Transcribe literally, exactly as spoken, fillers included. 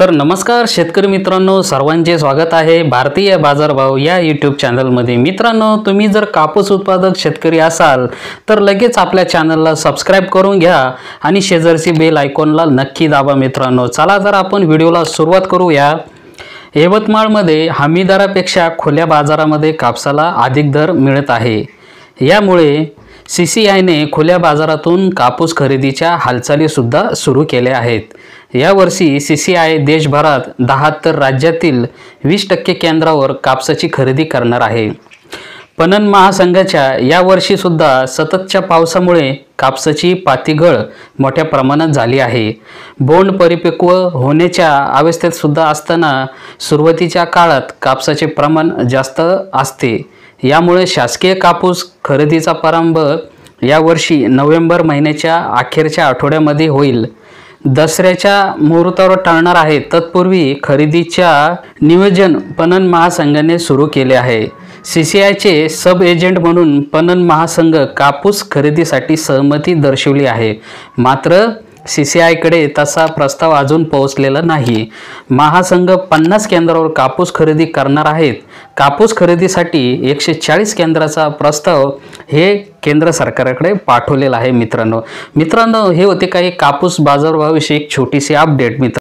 तर नमस्कार शेतकरी मित्रांनो, सर्वांचे स्वागत आहे भारतीय बाजार भाव या यूट्यूब चॅनलमध्ये। मित्रांनो, तुम्ही जर कापूस उत्पादक शेतकरी असाल तर लगेच आपल्या चॅनलला सबस्क्राइब करून घ्या आणि शेजारची बेल आयकॉनला नक्की दाबा। मित्रांनो, चला तर आपण व्हिडिओला सुरुवात करूया। यवतमाळमध्ये हमीदरापेक्षा खुल्या बाजारामध्ये कापसाला अधिक दर मिळत आहे। यामुळे सीसीआयने खुल्या बाजारातून कापूस खरेदीच्या हालचाली सुद्धा सुरू केल्या आहेत। यावर्षी सीसीआय देशभरात बहात्तर राज्यातील वीस टक्के केंद्रावर कापसाची खरेदी करणार आहे। पणन महासंघाच्या यावर्षी सुद्धा सततच्या पावसामुळे कापसाची पातीगळ मोठ्या प्रमाणात झाली आहे। बोंड परिपक्व होण्याच्या अवस्थेत सुद्धा असताना सुरुवातीच्या काळात कापसाचे प्रमाण जास्त असते। यामुळे शासकीय कापूस खरेदीचा प्रारंभ यावर्षी नोव्हेंबर महिन्याच्या अखेरच्या आठवड्यामध्ये होईल। दसऱ्याच्या मुहूर्तावर ठरणार आहे। तत्पूर्वी खरेदीच्या नियोजन पणन महासंघाने सुरू केले आहे। सीसीआयचे सब एजंट म्हणून पणन महासंघ कापूस खरेदीसाठी सहमती दर्शवली आहे, मात्र सीसीआयकडे तसा प्रस्ताव अजून पोहोचलेला नाही। महासंघ पन्नास केंद्रावर कापूस खरेदी करणार आहेत। कापूस खरेदीसाठी एकशे चाळीस केंद्राचा प्रस्ताव हे केंद्र सरकारकडे पाठवलेला आहे। मित्रांनो मित्रांनो हे होते काही कापूस बाजारभावाविषयी एक छोटीशी अपडेट मित्र।